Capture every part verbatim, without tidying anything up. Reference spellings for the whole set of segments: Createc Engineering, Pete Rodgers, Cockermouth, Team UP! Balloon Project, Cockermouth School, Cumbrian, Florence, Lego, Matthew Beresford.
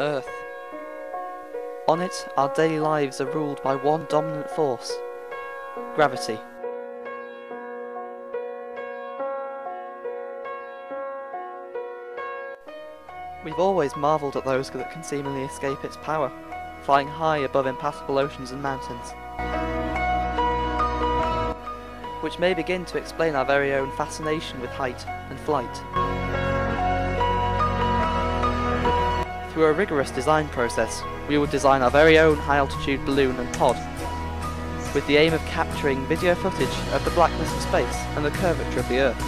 Earth. On it, our daily lives are ruled by one dominant force, gravity. We've always marvelled at those that can seemingly escape its power, flying high above impassable oceans and mountains, which may begin to explain our very own fascination with height and flight. Through a rigorous design process, we will design our very own high-altitude balloon and pod, with the aim of capturing video footage of the blackness of space and the curvature of the Earth.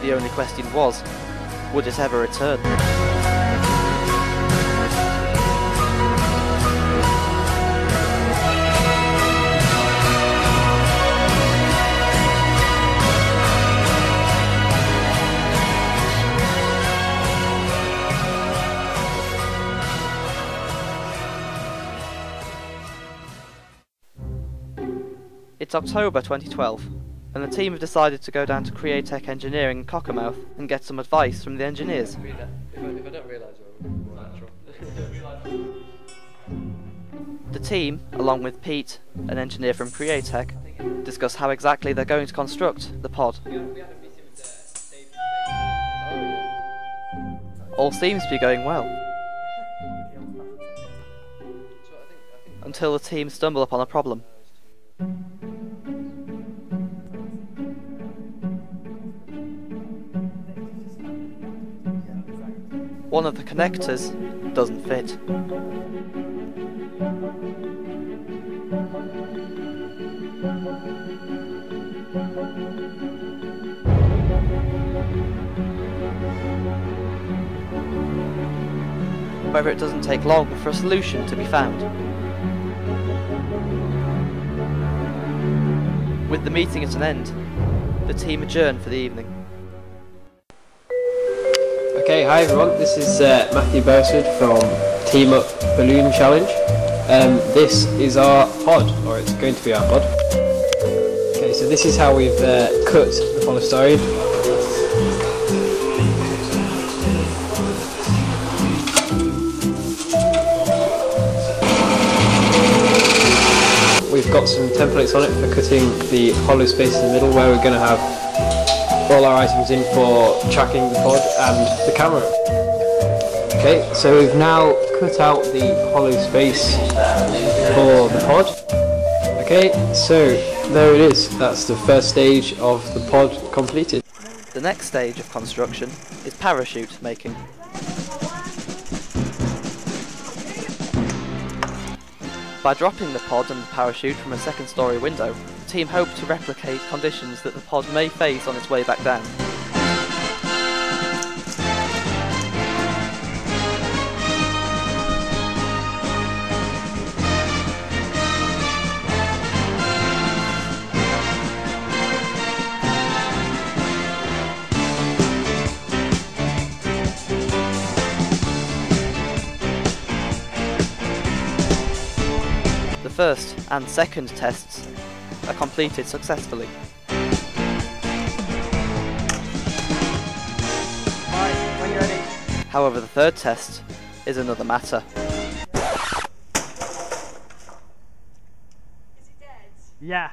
The only question was, would it ever return? It's October twenty twelve. And the team have decided to go down to Createc Engineering in Cockermouth and get some advice from the engineers. The team, along with Pete, an engineer from Createc, discuss how exactly they're going to construct the pod. All seems to be going well, until the team stumble upon a problem. One of the connectors doesn't fit. However, it doesn't take long for a solution to be found. With the meeting at an end, the team adjourn for the evening. Okay, hi everyone, this is uh, Matthew Beresford from Team Up Balloon Challenge. Um, this is our pod, or it's going to be our pod. Okay, so this is how we've uh, cut the polystyrene. We've got some templates on it for cutting the hollow space in the middle where we're going to have all our items in for tracking the pod and the camera. Okay, so we've now cut out the hollow space for the pod. Okay, so there it is. That's the first stage of the pod completed. The next stage of construction is parachute making. By dropping the pod and the parachute from a second story window, the team hope to replicate conditions that the pod may face on its way back down. The first and second tests are completed successfully. Right, when you're ready. However, the third test is another matter. Is it dead? Yeah,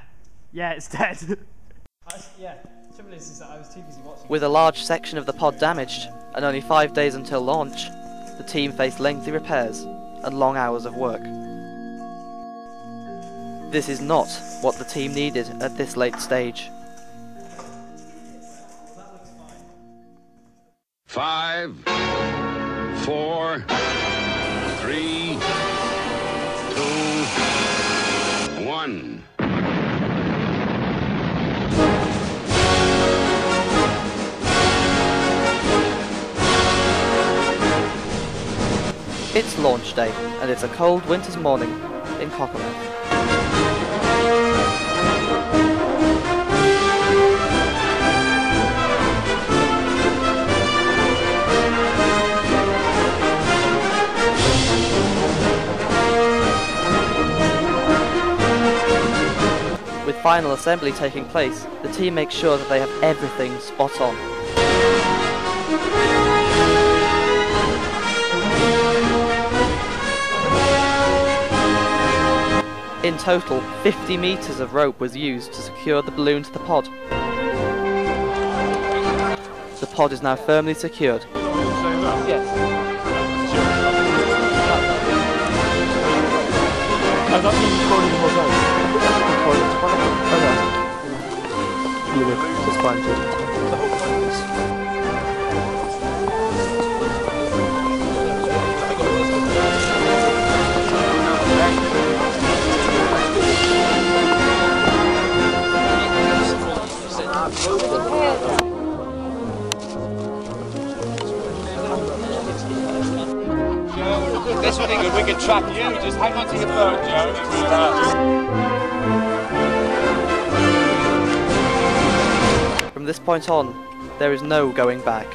yeah, it's dead. I, yeah. The trouble is, is that I was too busy watching. With a large section of the pod damaged, and only five days until launch, the team faced lengthy repairs and long hours of work. This is not what the team needed at this late stage. Five, four, three, two, one. It's launch day, and it's a cold winter's morning in Cockermouth. final assembly taking place, the team makes sure that they have everything spot on. In total, fifty meters of rope was used to secure the balloon to the pod. The pod is now firmly secured. This would be good, we could track you, just hang on to your phone, Joe. We'll, uh... From this point on, there is no going back.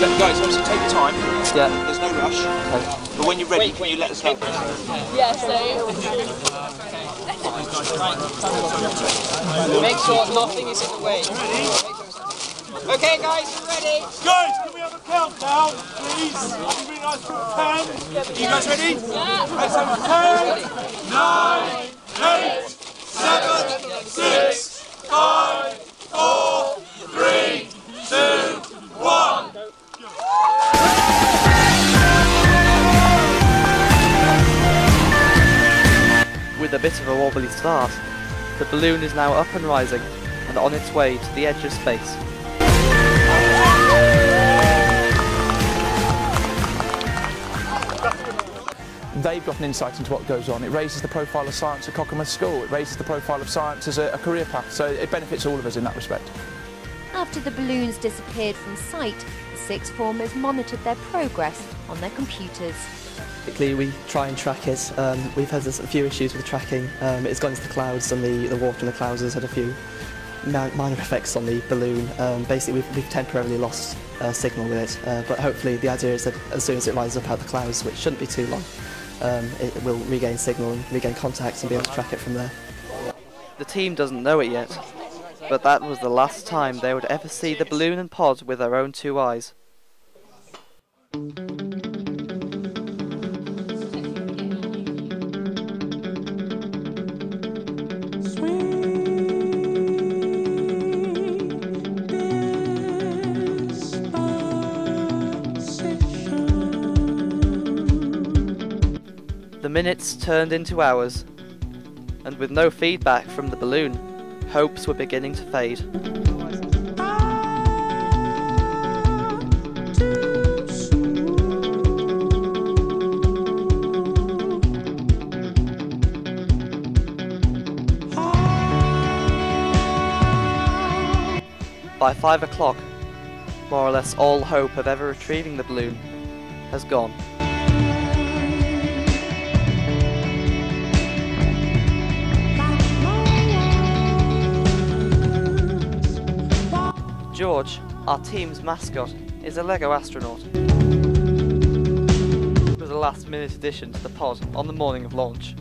Let, guys, obviously take your time. Yeah. There's no rush. Okay. But when you're ready, wait, can wait, you let us know? Yeah, so... Make sure nothing is in the way. Okay, guys, you ready? Guys, can we have a countdown, please? It'd be nice for a ten. Are you guys ready? Yeah. Let's have ten, nine, eight, seven, six, five, four, three, two, one. With a bit of a wobbly start, the balloon is now up and rising and on its way to the edge of space. They've got an insight into what goes on. It raises the profile of science at Cockermouth School. It raises the profile of science as a, a career path, so it benefits all of us in that respect. After the balloons disappeared from sight, the sixth formers monitored their progress on their computers. We try and track it. Um, we've had a few issues with tracking. Um, it's gone into the clouds, and the, the water in the clouds has had a few minor effects on the balloon. Um, basically, we've, we've temporarily lost uh, signal with it, uh, but hopefully the idea is that as soon as it rises up out of the clouds, which shouldn't be too long, um, it will regain signal and regain contact and be able to track it from there. The team doesn't know it yet, but that was the last time they would ever see the balloon and pod with their own two eyes. The minutes turned into hours, and with no feedback from the balloon, hopes were beginning to fade. By five o'clock, more or less all hope of ever retrieving the balloon has gone. George, our team's mascot, is a Lego astronaut. He was a last-minute addition to the pod on the morning of launch.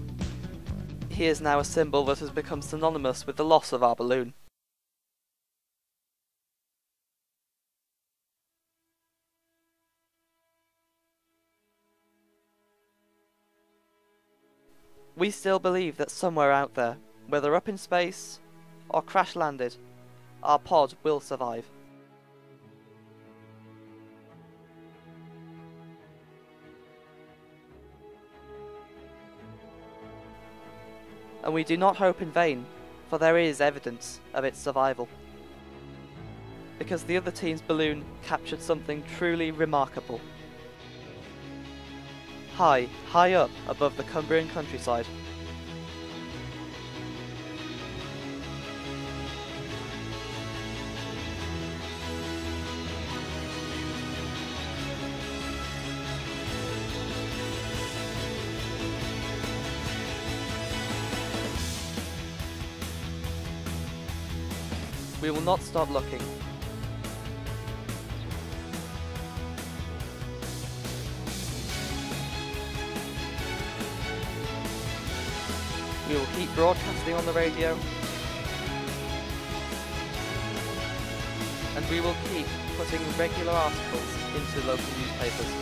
He is now a symbol that has become synonymous with the loss of our balloon. We still believe that somewhere out there, whether up in space or crash-landed, our pod will survive. And we do not hope in vain, for there is evidence of its survival. Because the other team's balloon captured something truly remarkable. High, high up above the Cumbrian countryside, we will not stop looking. We will keep broadcasting on the radio, and we will keep putting regular articles into local newspapers.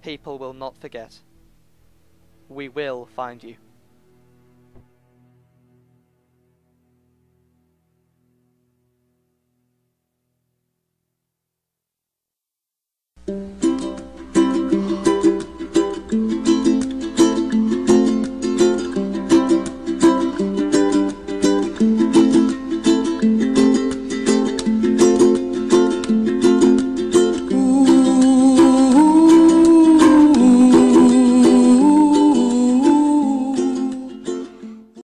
People will not forget. We will find you. Thank you.